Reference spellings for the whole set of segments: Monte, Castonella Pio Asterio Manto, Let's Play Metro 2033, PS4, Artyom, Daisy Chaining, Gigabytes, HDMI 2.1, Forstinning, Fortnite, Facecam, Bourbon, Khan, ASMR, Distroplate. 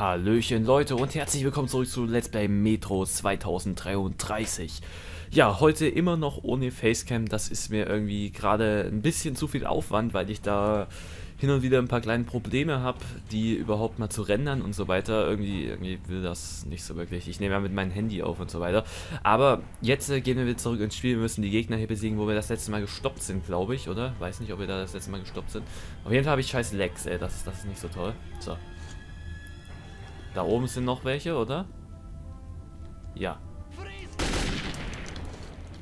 Hallöchen Leute und herzlich willkommen zurück zu Let's Play Metro 2033. Ja, heute immer noch ohne Facecam, das ist mir irgendwie gerade ein bisschen zu viel Aufwand, weil ich da hin und wieder ein paar kleine Probleme habe, die überhaupt mal zu rendern und so weiter. Irgendwie will das nicht so wirklich. Ich nehme ja mit meinem Handy auf und so weiter. Aber jetzt gehen wir wieder zurück ins Spiel, wir müssen die Gegner hier besiegen, wo wir das letzte Mal gestoppt sind, glaube ich, oder? Weiß nicht, ob wir da das letzte Mal gestoppt sind. Auf jeden Fall habe ich scheiß Lags, ey, das ist nicht so toll. So. Da oben sind noch welche, oder? Ja.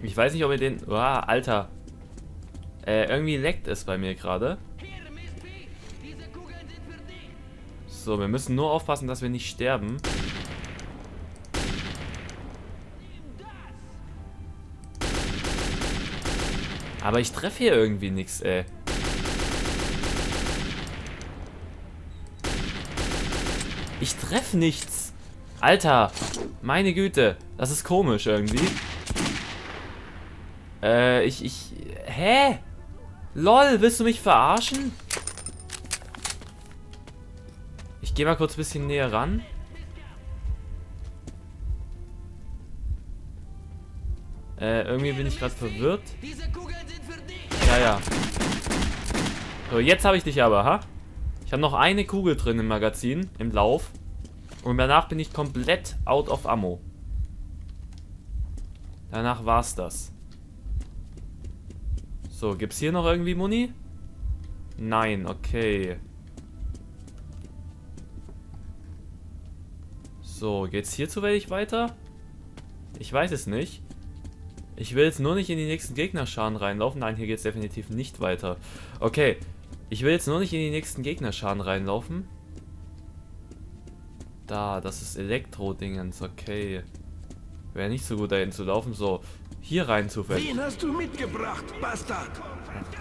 Ich weiß nicht, ob ihr den... Ah, Alter. Irgendwie leckt es bei mir gerade. So, wir müssen nur aufpassen, dass wir nicht sterben. Aber ich treffe hier irgendwie nichts, ey. Ich treffe nichts. Alter, meine Güte. Das ist komisch irgendwie. Hä? Lol, willst du mich verarschen? Ich gehe mal kurz ein bisschen näher ran. Irgendwie bin ich gerade verwirrt. Ja, ja. So, jetzt habe ich dich aber, ha? Ich habe noch eine Kugel drin im Magazin, im Lauf. Und danach bin ich komplett out of ammo. Danach war's das. So, gibt's hier noch irgendwie Muni? Nein, okay. So, geht's hier zufällig weiter? Ich weiß es nicht. Ich will jetzt nur nicht in die nächsten Gegnerscharen reinlaufen. Nein, hier geht's definitiv nicht weiter. Okay. Ich will jetzt nur nicht in die nächsten Gegnerscharen reinlaufen. Da, das ist Elektro-Dingens, okay. Wäre nicht so gut, dahin zu laufen. So, hier rein zufällig. Wen hast du mitgebracht, Bastard?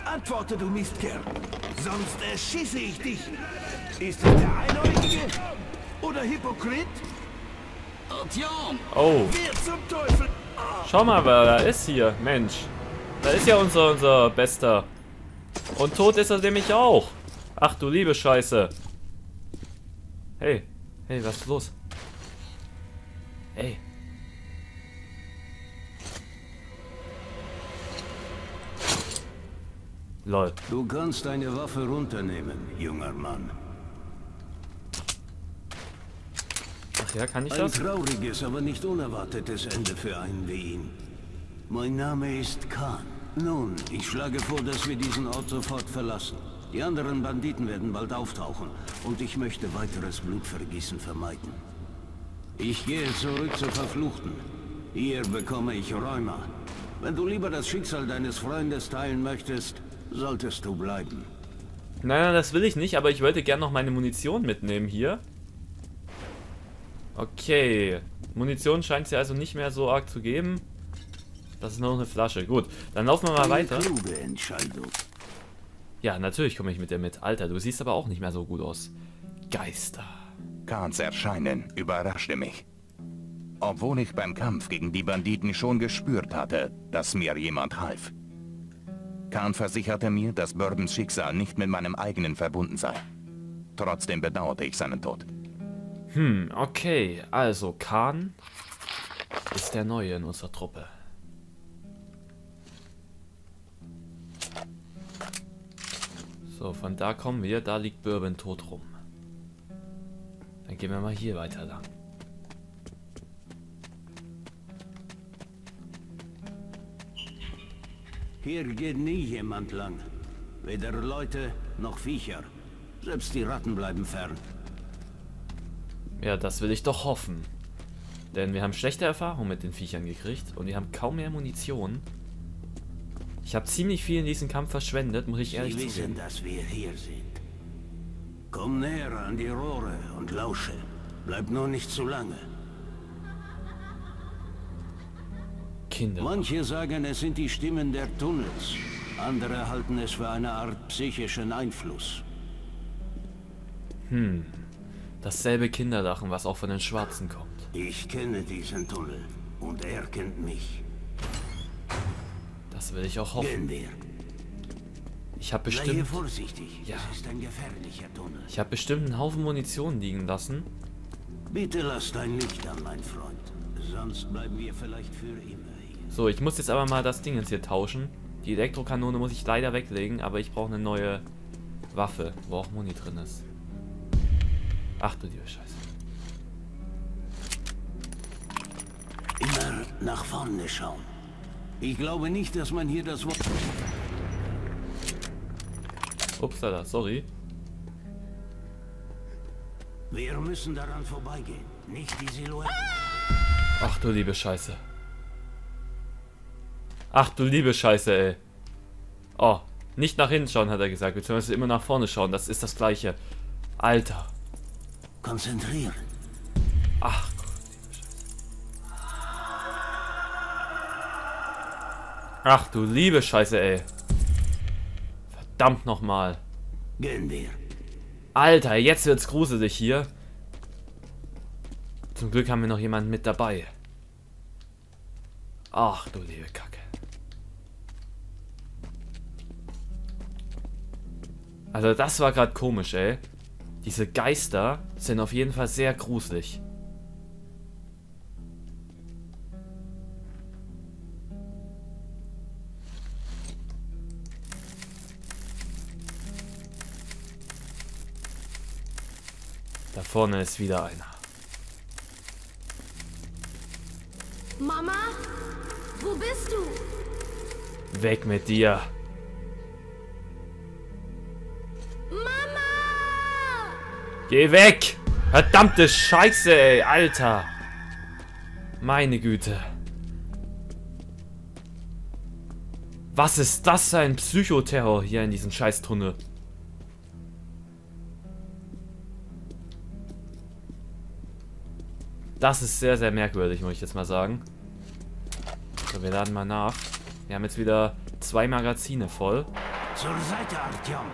Antworte, du Mistkerl. Sonst erschieße ich dich. Ist das der Einäugige? Oder Hypokrit? Oh. Schau mal, wer da ist hier. Mensch. Da ist ja unser Bester. Und tot ist er nämlich auch. Ach du liebe Scheiße. Hey. Hey, was ist los? Hey. Lol. Du kannst deine Waffe runternehmen, junger Mann. Ach ja, kann ich das? Ein trauriges, aber nicht unerwartetes Ende für einen wie ihn. Mein Name ist Khan. Nun, ich schlage vor, dass wir diesen Ort sofort verlassen. Die anderen Banditen werden bald auftauchen und ich möchte weiteres Blutvergießen vermeiden. Ich gehe zurück zur Verfluchten. Hier bekomme ich Rheuma. Wenn du lieber das Schicksal deines Freundes teilen möchtest, solltest du bleiben. Nein, das will ich nicht, aber ich wollte gerne noch meine Munition mitnehmen hier. Okay. Munition scheint es ja also nicht mehr so arg zu geben. Das ist nur noch eine Flasche. Gut, dann laufen wir mal weiter. Ja, natürlich komme ich mit dir mit. Alter, du siehst aber auch nicht mehr so gut aus. Geister. Khans Erscheinen überraschte mich. Obwohl ich beim Kampf gegen die Banditen schon gespürt hatte, dass mir jemand half. Khan versicherte mir, dass Bourbons Schicksal nicht mit meinem eigenen verbunden sei. Trotzdem bedauerte ich seinen Tod. Hm, okay. Also, Khan ist der Neue in unserer Truppe. So, von da kommen wir. Da liegt Bourbon tot rum. Dann gehen wir mal hier weiter lang. Hier geht nie jemand lang. Weder Leute noch Viecher. Selbst die Ratten bleiben fern. Ja, das will ich doch hoffen. Denn wir haben schlechte Erfahrungen mit den Viechern gekriegt. Und wir haben kaum mehr Munition. Ich habe ziemlich viel in diesem Kampf verschwendet, muss ich ehrlich zugeben. Sie wissen, dass wir hier sind. Komm näher an die Rohre und lausche. Bleib nur nicht zu lange. Kinder. Manche sagen, es sind die Stimmen der Tunnels. Andere halten es für eine Art psychischen Einfluss. Hm. Dasselbe Kinderlachen, was auch von den Schwarzen kommt. Ich kenne diesen Tunnel und er kennt mich. Das will ich auch hoffen. Ich habe bestimmt einen Haufen Munition liegen lassen. Bitte lass dein Licht an, mein Freund. Sonst bleiben wir vielleicht für immer hier. So, ich muss jetzt aber mal das Ding jetzt hier tauschen. Die Elektrokanone muss ich leider weglegen, aber ich brauche eine neue Waffe, wo auch Muni drin ist. Ach du liebe Scheiße. Immer nach vorne schauen. Ich glaube nicht, dass man hier das Wort... Upsala, sorry. Wir müssen daran vorbeigehen, nicht die Silhouette. Ach du liebe Scheiße. Ach du liebe Scheiße, ey. Oh, nicht nach hinten schauen, hat er gesagt. Beziehungsweise immer nach vorne schauen, das ist das Gleiche. Alter. Konzentrieren. Ach Gott, liebe Scheiße. Ach du liebe Scheiße, ey. Verdammt nochmal. Gehen wir. Alter, jetzt wird's gruselig hier. Zum Glück haben wir noch jemanden mit dabei. Ach du liebe Kacke. Also das war gerade komisch, ey. Diese Geister sind auf jeden Fall sehr gruselig. Da vorne ist wieder einer. Mama, wo bist du? Weg mit dir. Geh weg! Verdammte Scheiße, ey, Alter! Meine Güte. Was ist das für ein Psychoterror hier in diesem Scheißtunnel? Das ist sehr, sehr merkwürdig, muss ich jetzt mal sagen. So, wir laden mal nach. Wir haben jetzt wieder 2 Magazine voll. Zur Seite, Artyom.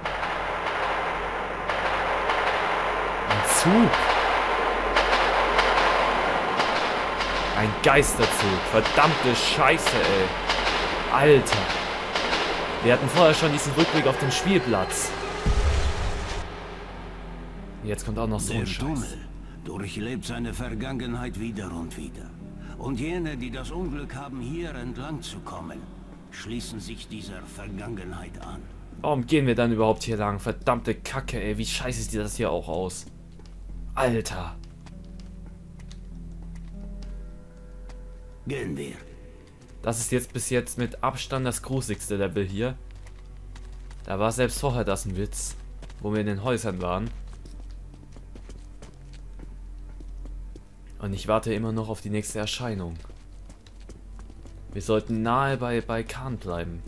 Ein Geisterzug. Verdammte Scheiße, ey. Alter. Wir hatten vorher schon diesen Rückblick auf den Spielplatz. Jetzt kommt auch noch so ein Scheiß. Der Tunnel durchlebt seine Vergangenheit wieder und wieder. Und jene, die das Unglück haben, hier entlang zu kommen, schließen sich dieser Vergangenheit an. Warum gehen wir dann überhaupt hier lang? Verdammte Kacke, ey. Wie scheiße sieht das hier auch aus? Alter. Gehen wir. Das ist jetzt bis jetzt mit Abstand das gruseligste Level hier. Da war selbst vorher das ein Witz, wo wir in den Häusern waren. Und ich warte immer noch auf die nächste Erscheinung. Wir sollten nahe bei Khan bleiben.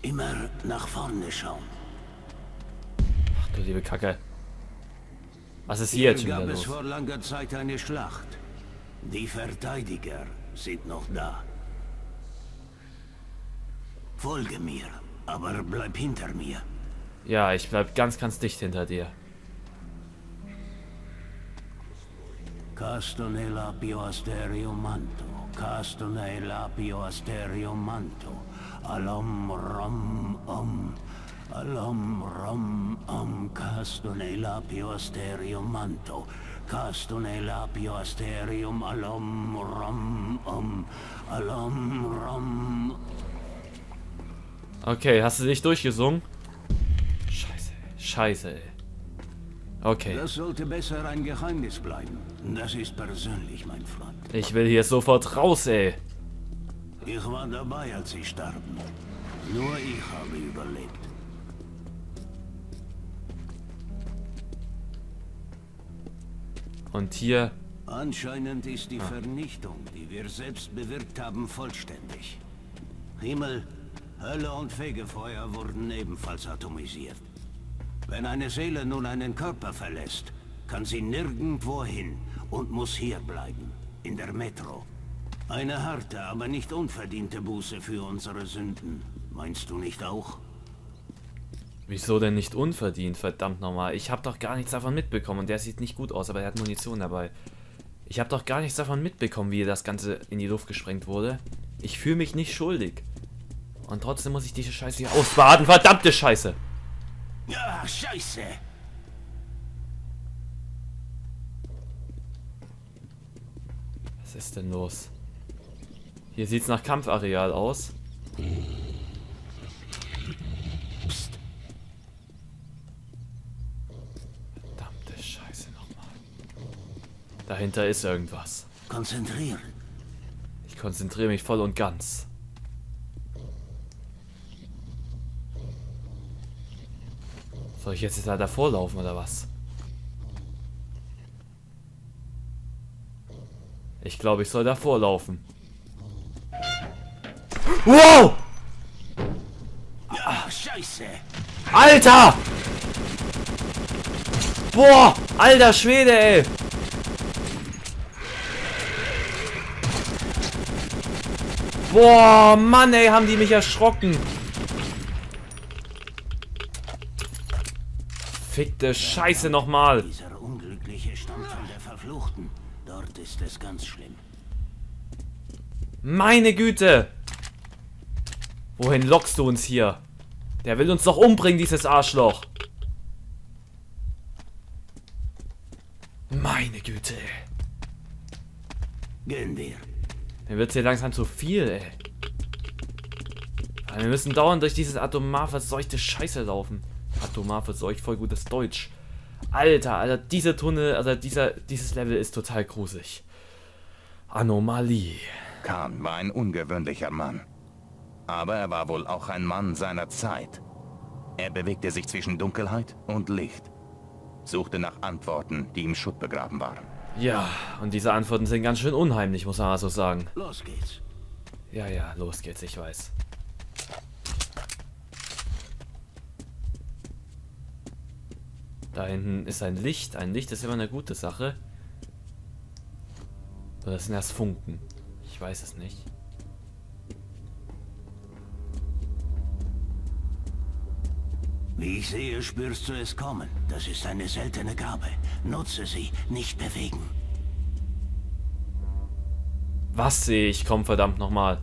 Immer nach vorne schauen. Du liebe Kacke. Was ist hier jetzt schon wieder los? Es gab vor langer Zeit eine Schlacht. Die Verteidiger sind noch da. Folge mir, aber bleib hinter mir. Ja, ich bleib ganz, ganz dicht hinter dir. Castonella Pio Asterio Manto. Castonella Pio Asterio Manto. Alom Rom Om. Alom rom om castone lapio asterium manto castone lapio asterium alom rom om alom rom. Okay, hast du dich durchgesungen? Scheiße, scheiße. Okay. Das sollte besser ein Geheimnis bleiben. Das ist persönlich, mein Freund. Ich will hier sofort raus, ey. Ich war dabei, als sie starben. Nur ich habe überlebt. Und hier... Anscheinend ist die Vernichtung, die wir selbst bewirkt haben, vollständig. Himmel, Hölle und Fegefeuer wurden ebenfalls atomisiert. Wenn eine Seele nun einen Körper verlässt, kann sie nirgendwo hin und muss hier bleiben, in der Metro. Eine harte, aber nicht unverdiente Buße für unsere Sünden. Meinst du nicht auch? Wieso denn nicht unverdient? Verdammt nochmal. Ich habe doch gar nichts davon mitbekommen. Und der sieht nicht gut aus, aber er hat Munition dabei. Ich habe doch gar nichts davon mitbekommen, wie das Ganze in die Luft gesprengt wurde. Ich fühle mich nicht schuldig. Und trotzdem muss ich diese Scheiße hier ausbaden. Verdammte Scheiße! Ja, Scheiße! Was ist denn los? Hier sieht es nach Kampfareal aus. Psst. Verdammte Scheiße nochmal. Dahinter ist irgendwas. Konzentrieren. Ich konzentriere mich voll und ganz. Soll ich jetzt da davor laufen oder was? Ich glaube, ich soll davor laufen. Wow! Ach, Scheiße! Alter! Boah! Alter Schwede, ey! Boah, Mann, ey, haben die mich erschrocken! Fickte Scheiße nochmal! Dieser Unglückliche stammt von der Verfluchten. Dort ist es ganz schlimm. Meine Güte! Wohin lockst du uns hier? Der will uns doch umbringen, dieses Arschloch. Meine Güte. Gehen wir. Mir wird's hier langsam zu viel, ey. Aber wir müssen dauernd durch dieses atomar verseuchte Scheiße laufen. Atomar verseucht, voll gutes Deutsch. Alter, diese Tunnel, also dieses Level ist total gruselig. Anomalie. Khan war ein ungewöhnlicher Mann. Aber er war wohl auch ein Mann seiner Zeit. Er bewegte sich zwischen Dunkelheit und Licht. Suchte nach Antworten, die im Schutt begraben waren. Ja, und diese Antworten sind ganz schön unheimlich, muss man also sagen. Los geht's. Ja, los geht's, ich weiß. Da hinten ist ein Licht. Ein Licht ist immer eine gute Sache. Oder das sind erst Funken. Ich weiß es nicht. Wie ich sehe, spürst du es kommen. Das ist eine seltene Gabe. Nutze sie, nicht bewegen. Was sehe ich kommen, verdammt nochmal?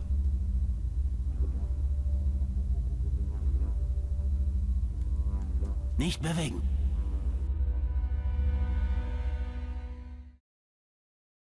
Nicht bewegen.